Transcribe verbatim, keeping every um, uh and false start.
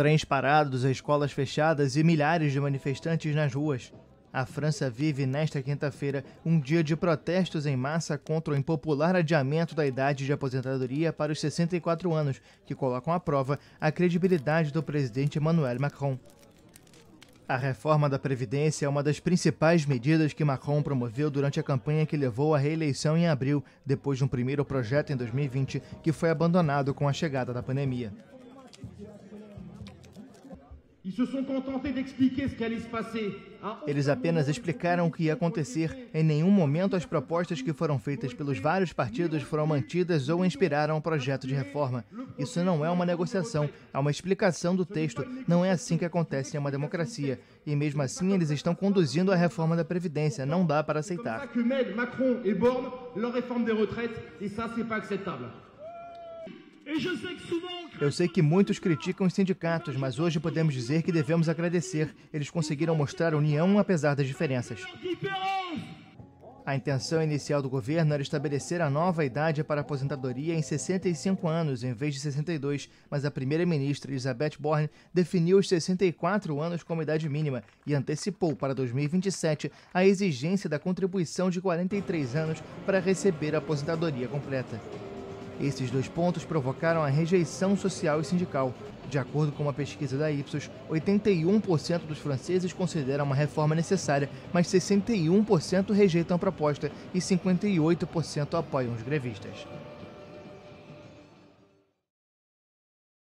Trens parados, escolas fechadas e milhares de manifestantes nas ruas. A França vive, nesta quinta-feira, um dia de protestos em massa contra o impopular adiamento da idade de aposentadoria para os sessenta e quatro anos, que colocam à prova a credibilidade do presidente Emmanuel Macron. A reforma da Previdência é uma das principais medidas que Macron promoveu durante a campanha que levou à reeleição em abril, depois de um primeiro projeto em dois mil e vinte que foi abandonado com a chegada da pandemia. Eles apenas explicaram o que ia acontecer. Em nenhum momento as propostas que foram feitas pelos vários partidos foram mantidas ou inspiraram o projeto de reforma. Isso não é uma negociação, é uma explicação do texto. Não é assim que acontece em uma democracia. E mesmo assim eles estão conduzindo a reforma da Previdência. Não dá para aceitar. Eu sei que muitos criticam os sindicatos, mas hoje podemos dizer que devemos agradecer. Eles conseguiram mostrar união apesar das diferenças. A intenção inicial do governo era estabelecer a nova idade para a aposentadoria em sessenta e cinco anos, em vez de sessenta e dois, mas a primeira-ministra Elizabeth Borne definiu os sessenta e quatro anos como idade mínima e antecipou para dois mil e vinte e sete a exigência da contribuição de quarenta e três anos para receber a aposentadoria completa. Esses dois pontos provocaram a rejeição social e sindical. De acordo com uma pesquisa da Ipsos, oitenta e um por cento dos franceses consideram uma reforma necessária, mas sessenta e um por cento rejeitam a proposta e cinquenta e oito por cento apoiam os grevistas.